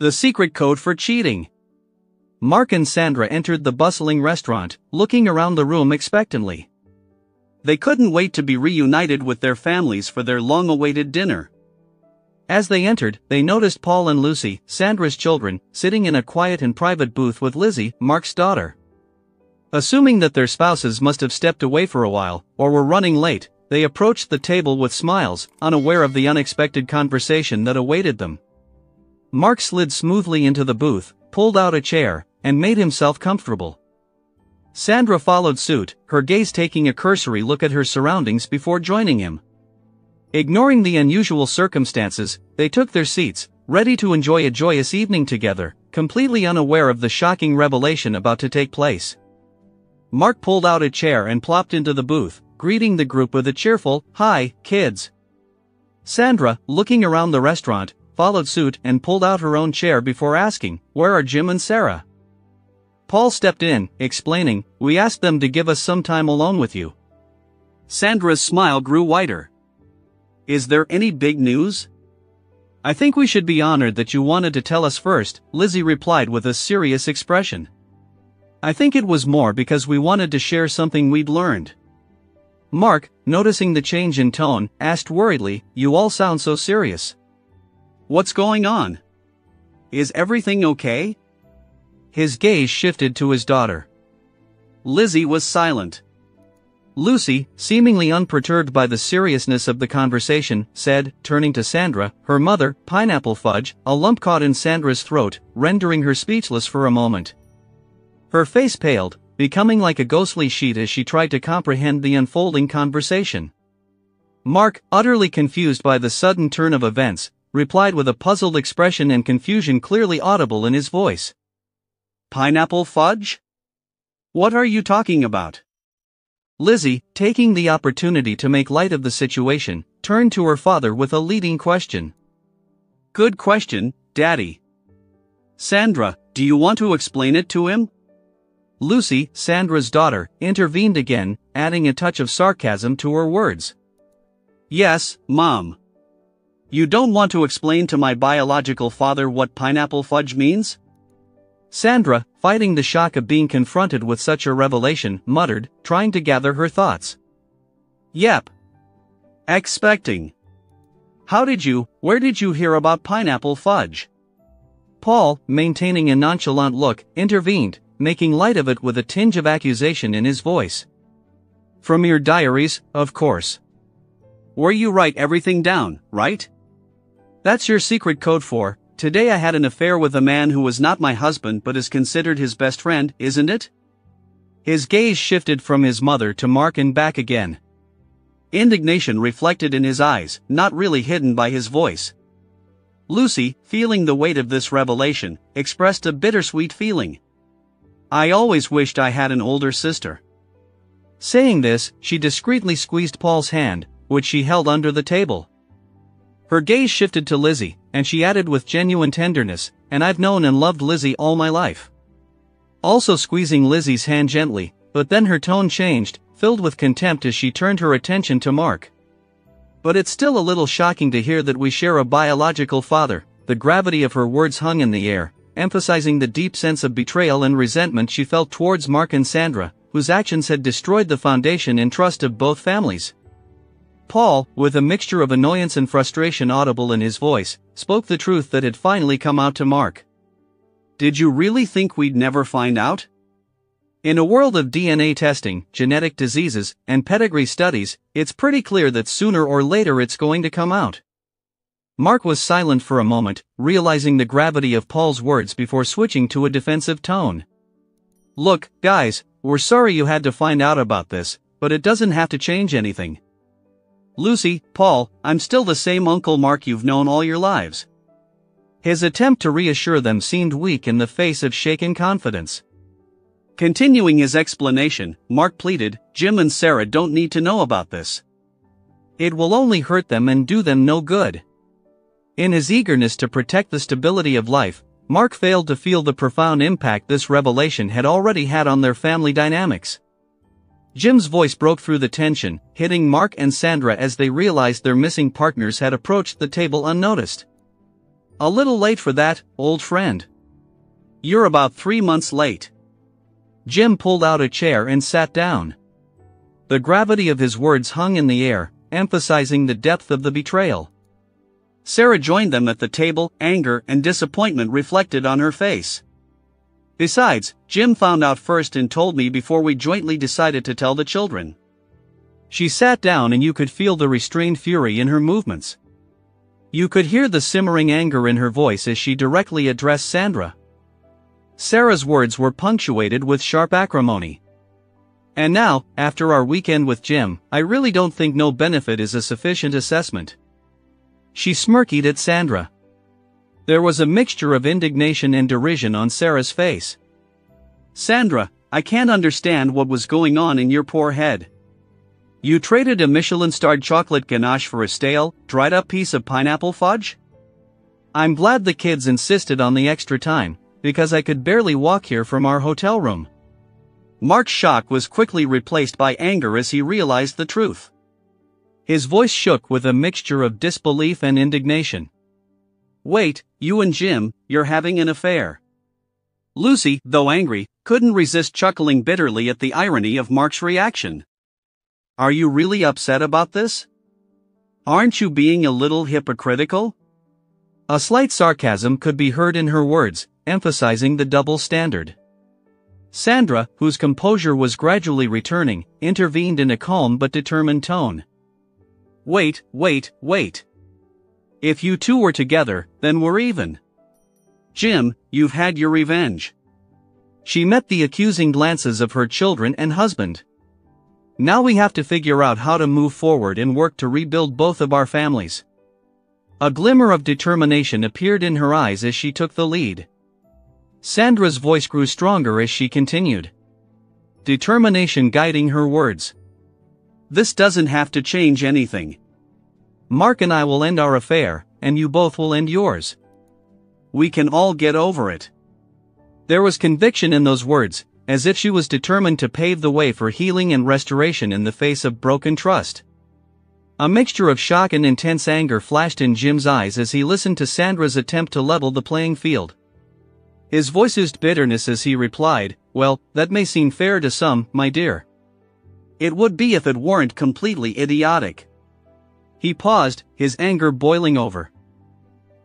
The secret code for cheating. Mark and Sandra entered the bustling restaurant, looking around the room expectantly. They couldn't wait to be reunited with their families for their long-awaited dinner. As they entered, they noticed Paul and Lucy, Sandra's children, sitting in a quiet and private booth with Lizzie, Mark's daughter. Assuming that their spouses must have stepped away for a while, or were running late, they approached the table with smiles, unaware of the unexpected conversation that awaited them. Mark slid smoothly into the booth, pulled out a chair, and made himself comfortable. Sandra followed suit, her gaze taking a cursory look at her surroundings before joining him. Ignoring the unusual circumstances, they took their seats, ready to enjoy a joyous evening together, completely unaware of the shocking revelation about to take place. Mark pulled out a chair and plopped into the booth, greeting the group with a cheerful, "Hi, kids." Sandra, looking around the restaurant, followed suit and pulled out her own chair before asking, "Where are Jim and Sarah?" Paul stepped in, explaining, "We asked them to give us some time alone with you." Sandra's smile grew wider. "Is there any big news? I think we should be honored that you wanted to tell us first," Lizzie replied with a serious expression. "I think it was more because we wanted to share something we'd learned." Mark, noticing the change in tone, asked worriedly, "You all sound so serious. What's going on? Is everything okay?" His gaze shifted to his daughter. Lizzie was silent. Lucy, seemingly unperturbed by the seriousness of the conversation, said, turning to Sandra, her mother, "Pineapple fudge," a lump caught in Sandra's throat, rendering her speechless for a moment. Her face paled, becoming like a ghostly sheet as she tried to comprehend the unfolding conversation. Mark, utterly confused by the sudden turn of events, replied with a puzzled expression and confusion clearly audible in his voice. "Pineapple fudge? What are you talking about?" Lizzie, taking the opportunity to make light of the situation, turned to her father with a leading question. "Good question, Daddy. Sandra, do you want to explain it to him?" Lucy, Sandra's daughter, intervened again, adding a touch of sarcasm to her words. "Yes, Mom. You don't want to explain to my biological father what pineapple fudge means?" Sandra, fighting the shock of being confronted with such a revelation, muttered, trying to gather her thoughts. "Yep. Expecting. Where did you hear about pineapple fudge?" Paul, maintaining a nonchalant look, intervened, making light of it with a tinge of accusation in his voice. "From your diaries, of course. Where you write everything down, right? That's your secret code for, 'Today I had an affair with a man who was not my husband but is considered his best friend,' isn't it?" His gaze shifted from his mother to Mark and back again. Indignation reflected in his eyes, not really hidden by his voice. Lucy, feeling the weight of this revelation, expressed a bittersweet feeling. "I always wished I had an older sister." Saying this, she discreetly squeezed Paul's hand, which she held under the table. Her gaze shifted to Lizzie, and she added with genuine tenderness, "And I've known and loved Lizzie all my life." Also squeezing Lizzie's hand gently, but then her tone changed, filled with contempt as she turned her attention to Mark. "But it's still a little shocking to hear that we share a biological father." The gravity of her words hung in the air, emphasizing the deep sense of betrayal and resentment she felt towards Mark and Sandra, whose actions had destroyed the foundation and trust of both families. Paul, with a mixture of annoyance and frustration audible in his voice, spoke the truth that had finally come out to Mark. "Did you really think we'd never find out? In a world of DNA testing, genetic diseases, and pedigree studies, it's pretty clear that sooner or later it's going to come out." Mark was silent for a moment, realizing the gravity of Paul's words before switching to a defensive tone. "Look, guys, we're sorry you had to find out about this, but it doesn't have to change anything. Lucy, Paul, I'm still the same Uncle Mark you've known all your lives." His attempt to reassure them seemed weak in the face of shaken confidence. Continuing his explanation, Mark pleaded, "Jim and Sarah don't need to know about this. It will only hurt them and do them no good." In his eagerness to protect the stability of life, Mark failed to feel the profound impact this revelation had already had on their family dynamics. Jim's voice broke through the tension, hitting Mark and Sandra as they realized their missing partners had approached the table unnoticed. A little late for that, old friend. You're about 3 months late. Jim pulled out a chair and sat down. The gravity of his words hung in the air, emphasizing the depth of the betrayal. Sarah joined them at the table, anger and disappointment reflected on her face. Besides, Jim found out first and told me before we jointly decided to tell the children. She sat down and you could feel the restrained fury in her movements. You could hear the simmering anger in her voice as she directly addressed Sandra. Sarah's words were punctuated with sharp acrimony. And now, after our weekend with Jim, I really don't think no benefit is a sufficient assessment. She smirked at Sandra. There was a mixture of indignation and derision on Sarah's face. Sandra, I can't understand what was going on in your poor head. You traded a Michelin-starred chocolate ganache for a stale, dried-up piece of pineapple fudge? I'm glad the kids insisted on the extra time, because I could barely walk here from our hotel room. Mark's shock was quickly replaced by anger as he realized the truth. His voice shook with a mixture of disbelief and indignation. Wait, you and Jim, you're having an affair. Lucy, though angry, couldn't resist chuckling bitterly at the irony of Mark's reaction. Are you really upset about this? Aren't you being a little hypocritical? A slight sarcasm could be heard in her words, emphasizing the double standard. Sandra, whose composure was gradually returning, intervened in a calm but determined tone. Wait. If you two were together, then we're even. Jim, you've had your revenge. She met the accusing glances of her children and husband. Now we have to figure out how to move forward and work to rebuild both of our families. A glimmer of determination appeared in her eyes as she took the lead. Sandra's voice grew stronger as she continued, determination guiding her words. This doesn't have to change anything. Mark and I will end our affair, and you both will end yours. We can all get over it. There was conviction in those words, as if she was determined to pave the way for healing and restoration in the face of broken trust. A mixture of shock and intense anger flashed in Jim's eyes as he listened to Sandra's attempt to level the playing field. His voice used bitterness as he replied, well, that may seem fair to some, my dear. It would be if it weren't completely idiotic. He paused, his anger boiling over.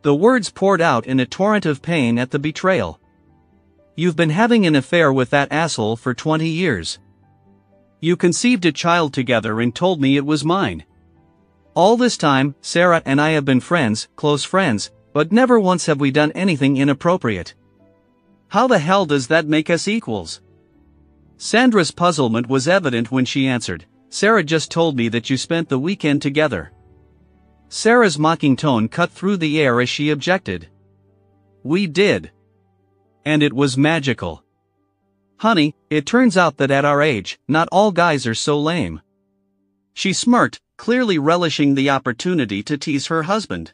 The words poured out in a torrent of pain at the betrayal. You've been having an affair with that asshole for 20 years. You conceived a child together and told me it was mine. All this time, Sarah and I have been friends, close friends, but never once have we done anything inappropriate. How the hell does that make us equals? Sandra's puzzlement was evident when she answered, Sarah just told me that you spent the weekend together. Sarah's mocking tone cut through the air as she objected. We did. And it was magical. Honey, it turns out that at our age, not all guys are so lame. She smirked, clearly relishing the opportunity to tease her husband.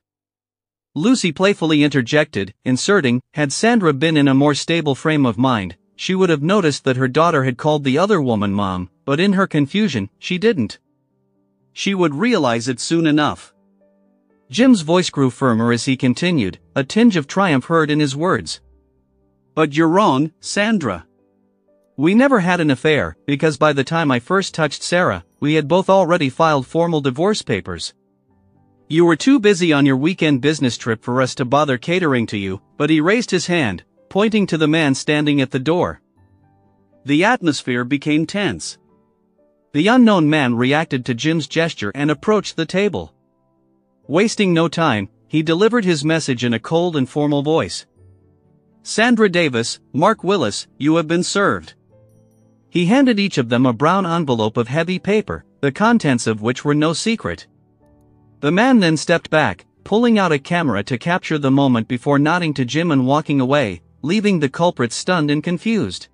Lucy playfully interjected, inserting, had Sandra been in a more stable frame of mind, she would have noticed that her daughter had called the other woman mom, but in her confusion, she didn't. She would realize it soon enough. Jim's voice grew firmer as he continued, a tinge of triumph heard in his words. But you're wrong, Sandra. We never had an affair, because by the time I first touched Sarah, we had both already filed formal divorce papers. You were too busy on your weekend business trip for us to bother catering to you, but he raised his hand, pointing to the man standing at the door. The atmosphere became tense. The unknown man reacted to Jim's gesture and approached the table. Wasting no time, he delivered his message in a cold and formal voice. Sandra Davis, Mark Willis, you have been served. He handed each of them a brown envelope of heavy paper, the contents of which were no secret. The man then stepped back, pulling out a camera to capture the moment before nodding to Jim and walking away, leaving the culprits stunned and confused.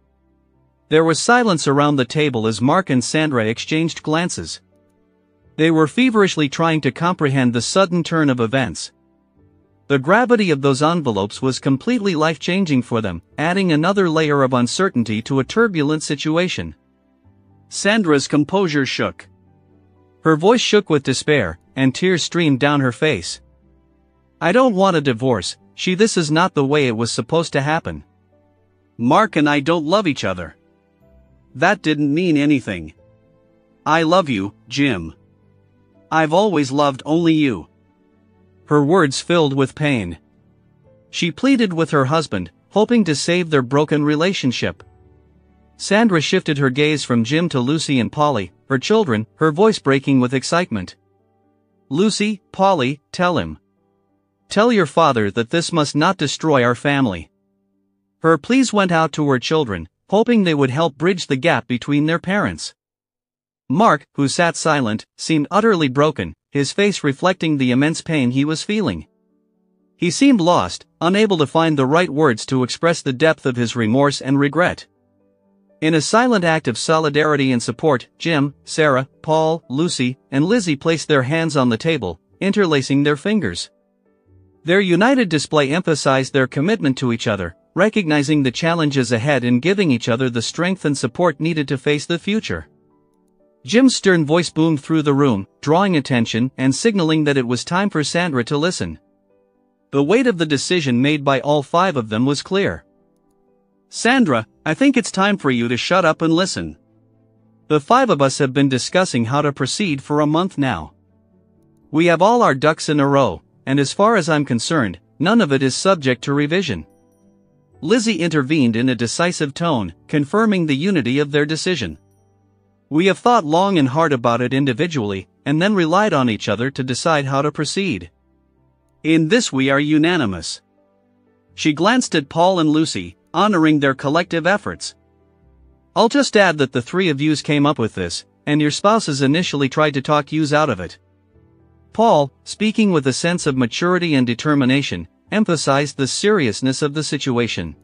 There was silence around the table as Mark and Sandra exchanged glances. They were feverishly trying to comprehend the sudden turn of events. The gravity of those envelopes was completely life-changing for them, adding another layer of uncertainty to a turbulent situation. Sandra's composure shook. Her voice shook with despair, and tears streamed down her face. I don't want a divorce, This is not the way it was supposed to happen. Mark and I don't love each other. That didn't mean anything. I love you, Jim. I've always loved only you. Her words filled with pain. She pleaded with her husband, hoping to save their broken relationship. Sandra shifted her gaze from Jim to Lucy and Polly, her children, her voice breaking with excitement. Lucy, Polly, tell him. Tell your father that this must not destroy our family. Her pleas went out to her children, hoping they would help bridge the gap between their parents. Mark, who sat silent, seemed utterly broken, his face reflecting the immense pain he was feeling. He seemed lost, unable to find the right words to express the depth of his remorse and regret. In a silent act of solidarity and support, Jim, Sarah, Paul, Lucy, and Lizzie placed their hands on the table, interlacing their fingers. Their united display emphasized their commitment to each other, recognizing the challenges ahead and giving each other the strength and support needed to face the future. Jim's stern voice boomed through the room, drawing attention and signaling that it was time for Sandra to listen. The weight of the decision made by all five of them was clear. Sandra, I think it's time for you to shut up and listen. The five of us have been discussing how to proceed for a month now. We have all our ducks in a row, and as far as I'm concerned, none of it is subject to revision. Lizzie intervened in a decisive tone, confirming the unity of their decision. We have thought long and hard about it individually, and then relied on each other to decide how to proceed. In this we are unanimous. She glanced at Paul and Lucy, honoring their collective efforts. I'll just add that the three of yous came up with this, and your spouses initially tried to talk yous out of it. Paul, speaking with a sense of maturity and determination, emphasized the seriousness of the situation.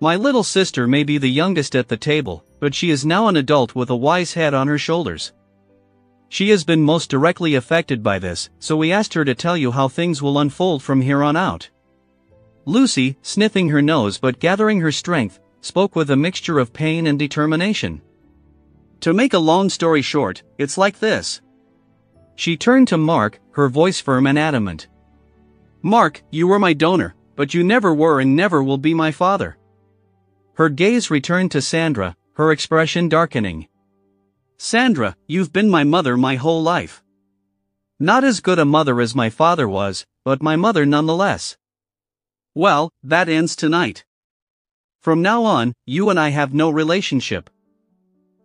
My little sister may be the youngest at the table, but she is now an adult with a wise head on her shoulders. She has been most directly affected by this, so we asked her to tell you how things will unfold from here on out. Lucy, sniffing her nose but gathering her strength, spoke with a mixture of pain and determination. To make a long story short, it's like this. She turned to Mark, her voice firm and adamant. Mark, you were my donor, but you never were and never will be my father. Her gaze returned to Sandra, her expression darkening. Sandra, you've been my mother my whole life. Not as good a mother as my father was, but my mother nonetheless. Well, that ends tonight. From now on, you and I have no relationship.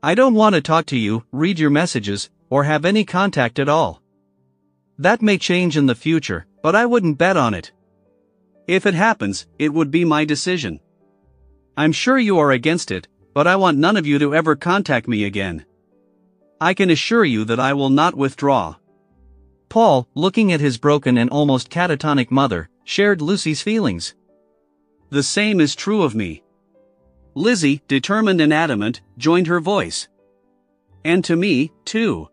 I don't want to talk to you, read your messages, or have any contact at all. That may change in the future, but I wouldn't bet on it. If it happens, it would be my decision. I'm sure you are against it, but I want none of you to ever contact me again. I can assure you that I will not withdraw. Paul, looking at his broken and almost catatonic mother, shared Lucy's feelings. The same is true of me. Lizzie, determined and adamant, joined her voice. And to me, too.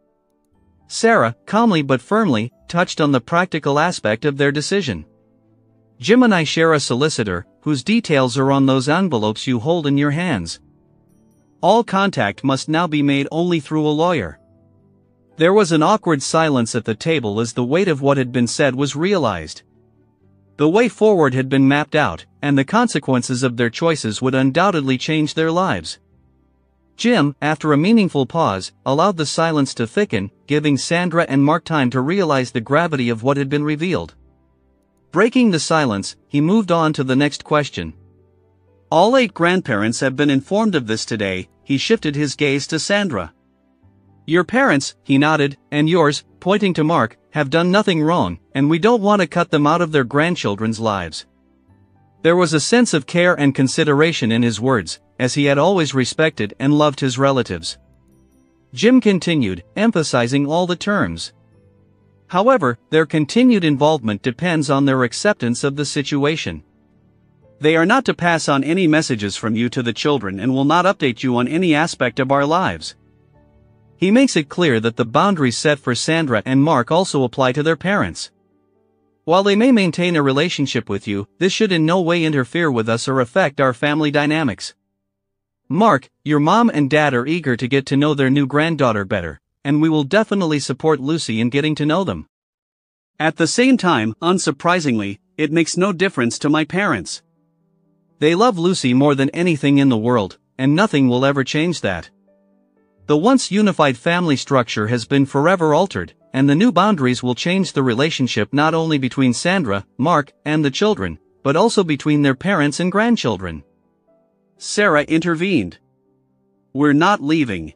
Sarah, calmly but firmly, touched on the practical aspect of their decision. Jim and I share a solicitor, whose details are on those envelopes you hold in your hands. All contact must now be made only through a lawyer. There was an awkward silence at the table as the weight of what had been said was realized. The way forward had been mapped out, and the consequences of their choices would undoubtedly change their lives. Jim, after a meaningful pause, allowed the silence to thicken, giving Sandra and Mark time to realize the gravity of what had been revealed. Breaking the silence, he moved on to the next question. All 8 grandparents have been informed of this today, he shifted his gaze to Sandra. Your parents, he nodded, and yours, pointing to Mark, have done nothing wrong, and we don't want to cut them out of their grandchildren's lives. There was a sense of care and consideration in his words, as he had always respected and loved his relatives. Jim continued, emphasizing all the terms. However, their continued involvement depends on their acceptance of the situation. They are not to pass on any messages from you to the children and will not update you on any aspect of our lives. He makes it clear that the boundaries set for Sandra and Mark also apply to their parents. While they may maintain a relationship with you, this should in no way interfere with us or affect our family dynamics. Mark, your mom and dad are eager to get to know their new granddaughter better, and we will definitely support Lucy in getting to know them. At the same time, unsurprisingly, It makes no difference to my parents. They love Lucy more than anything in the world, and nothing will ever change that. The once unified family structure has been forever altered, and the new boundaries will change the relationship not only between Sandra, Mark, and the children, but also between their parents and grandchildren. Sarah intervened. We're not leaving.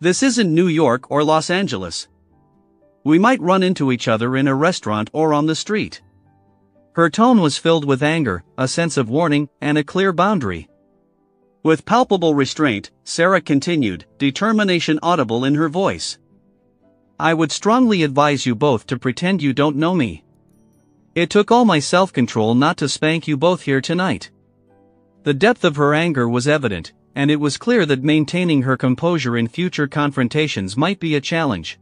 This isn't New York or Los Angeles. We might run into each other in a restaurant or on the street. Her tone was filled with anger, a sense of warning, and a clear boundary. With palpable restraint, Sarah continued, determination audible in her voice. I would strongly advise you both to pretend you don't know me. It took all my self-control not to spank you both here tonight. The depth of her anger was evident, and it was clear that maintaining her composure in future confrontations might be a challenge.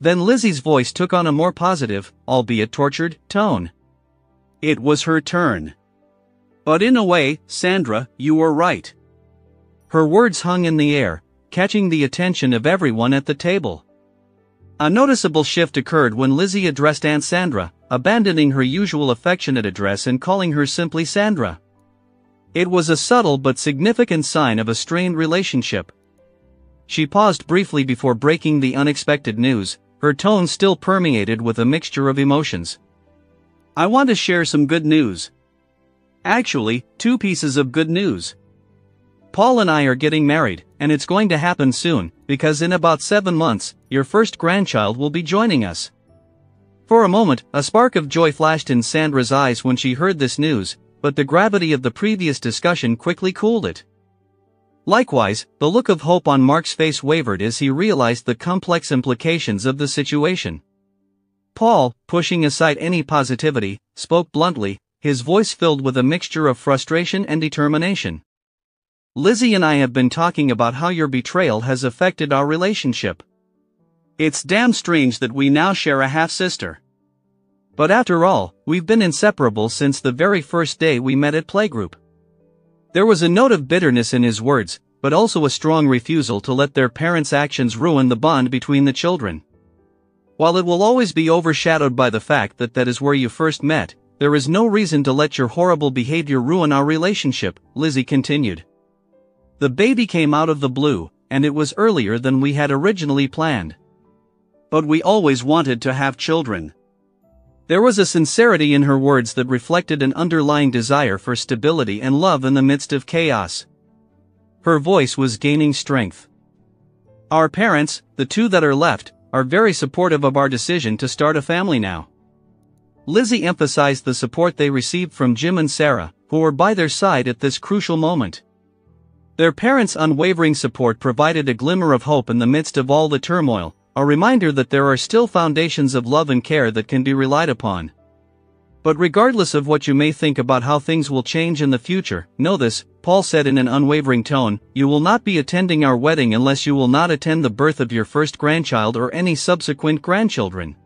Then Lizzie's voice took on a more positive, albeit tortured, tone. It was her turn. But in a way, Sandra, you were right. Her words hung in the air, catching the attention of everyone at the table. A noticeable shift occurred when Lizzie addressed Aunt Sandra, abandoning her usual affectionate address and calling her simply Sandra. It was a subtle but significant sign of a strained relationship. She paused briefly before breaking the unexpected news, her tone still permeated with a mixture of emotions. I want to share some good news. Actually, two pieces of good news. Paul and I are getting married, and it's going to happen soon, because in about 7 months, your first grandchild will be joining us. For a moment, a spark of joy flashed in Sandra's eyes when she heard this news, but the gravity of the previous discussion quickly cooled it. Likewise, the look of hope on Mark's face wavered as he realized the complex implications of the situation. Paul, pushing aside any positivity, spoke bluntly, his voice filled with a mixture of frustration and determination. Lizzie and I have been talking about how your betrayal has affected our relationship. It's damn strange that we now share a half-sister. But after all, we've been inseparable since the very first day we met at playgroup. There was a note of bitterness in his words, but also a strong refusal to let their parents' actions ruin the bond between the children. While it will always be overshadowed by the fact that that is where you first met, there is no reason to let your horrible behavior ruin our relationship, Lizzie continued. The baby came out of the blue, and it was earlier than we had originally planned. But we always wanted to have children. There was a sincerity in her words that reflected an underlying desire for stability and love in the midst of chaos. Her voice was gaining strength. Our parents, the two that are left, are very supportive of our decision to start a family now. Lizzie emphasized the support they received from Jim and Sarah, who were by their side at this crucial moment. Their parents' unwavering support provided a glimmer of hope in the midst of all the turmoil, a reminder that there are still foundations of love and care that can be relied upon. But regardless of what you may think about how things will change in the future, know this, Paul said in an unwavering tone, you will not be attending our wedding unless you will not attend the birth of your first grandchild or any subsequent grandchildren.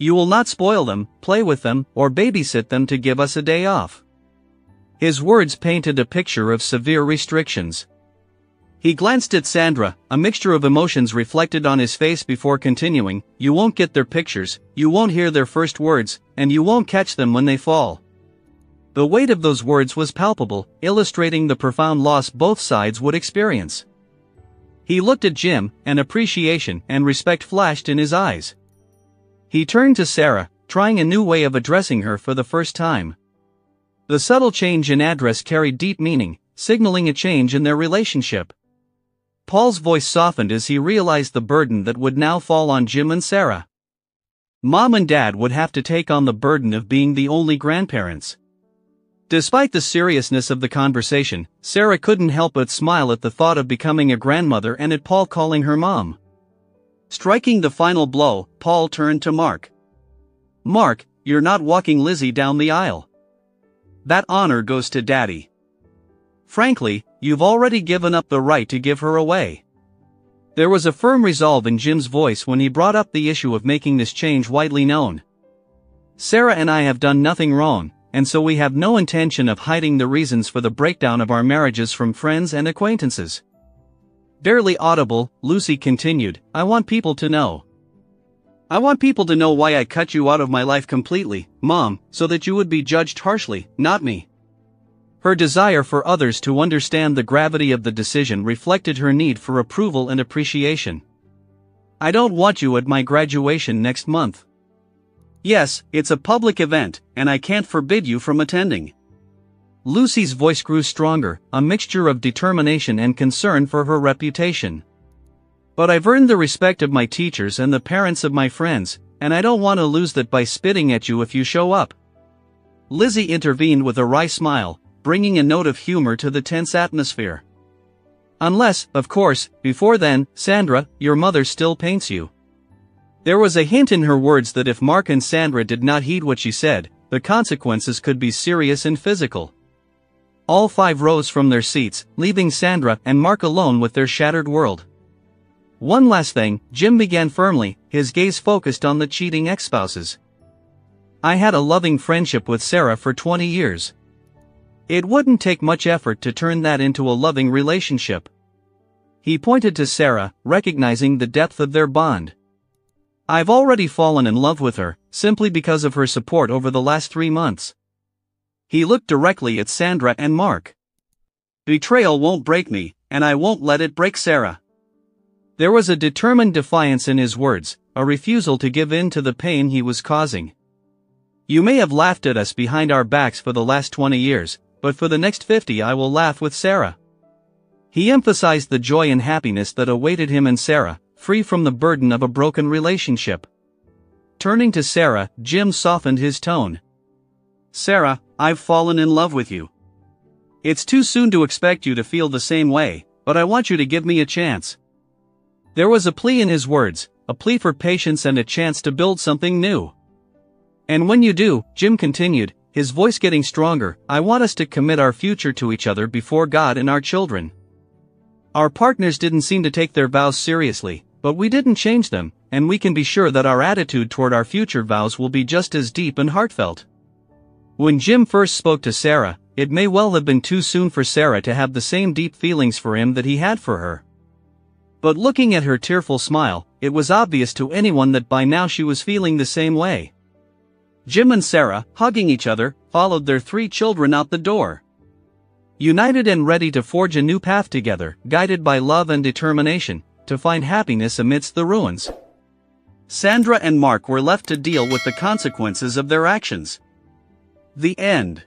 You will not spoil them, play with them, or babysit them to give us a day off. His words painted a picture of severe restrictions. He glanced at Sandra, a mixture of emotions reflected on his face before continuing, you won't get their pictures, you won't hear their first words, and you won't catch them when they fall. The weight of those words was palpable, illustrating the profound loss both sides would experience. He looked at Jim, and appreciation and respect flashed in his eyes. He turned to Sarah, trying a new way of addressing her for the first time. The subtle change in address carried deep meaning, signaling a change in their relationship. Paul's voice softened as he realized the burden that would now fall on Jim and Sarah. Mom and Dad would have to take on the burden of being the only grandparents. Despite the seriousness of the conversation, Sarah couldn't help but smile at the thought of becoming a grandmother and at Paul calling her mom. Striking the final blow, Paul turned to Mark. Mark, you're not walking Lizzie down the aisle. That honor goes to Daddy. Frankly, you've already given up the right to give her away. There was a firm resolve in Jim's voice when he brought up the issue of making this change widely known. Sarah and I have done nothing wrong, and so we have no intention of hiding the reasons for the breakdown of our marriages from friends and acquaintances. Barely audible, Lucy continued, I want people to know. I want people to know why I cut you out of my life completely, Mom, so that you would be judged harshly, not me." Her desire for others to understand the gravity of the decision reflected her need for approval and appreciation. "I don't want you at my graduation next month. Yes, it's a public event, and I can't forbid you from attending." Lucy's voice grew stronger, a mixture of determination and concern for her reputation. "But I've earned the respect of my teachers and the parents of my friends, and I don't want to lose that by spitting at you if you show up." Lizzie intervened with a wry smile, bringing a note of humor to the tense atmosphere. "Unless, of course, before then, Sandra, your mother still paints you." There was a hint in her words that if Mark and Sandra did not heed what she said, the consequences could be serious and physical. All five rose from their seats, leaving Sandra and Mark alone with their shattered world. "One last thing," Jim began firmly, his gaze focused on the cheating ex-spouses. "I had a loving friendship with Sarah for 20 years. It wouldn't take much effort to turn that into a loving relationship." He pointed to Sarah, recognizing the depth of their bond. "I've already fallen in love with her, simply because of her support over the last 3 months." He looked directly at Sandra and Mark. "Betrayal won't break me, and I won't let it break Sarah." There was a determined defiance in his words, a refusal to give in to the pain he was causing. "You may have laughed at us behind our backs for the last 20 years, but for the next 50 I will laugh with Sarah." He emphasized the joy and happiness that awaited him and Sarah, free from the burden of a broken relationship. Turning to Sarah, Jim softened his tone. "Sarah, I've fallen in love with you. It's too soon to expect you to feel the same way, but I want you to give me a chance." There was a plea in his words, a plea for patience and a chance to build something new. "And when you do," Jim continued, his voice getting stronger, "I want us to commit our future to each other before God and our children." Our partners didn't seem to take their vows seriously, but we didn't change them, and we can be sure that our attitude toward our future vows will be just as deep and heartfelt. When Jim first spoke to Sarah, it may well have been too soon for Sarah to have the same deep feelings for him that he had for her. But looking at her tearful smile, it was obvious to anyone that by now she was feeling the same way. Jim and Sarah, hugging each other, followed their 3 children out the door. United and ready to forge a new path together, guided by love and determination, to find happiness amidst the ruins. Sandra and Mark were left to deal with the consequences of their actions. The end.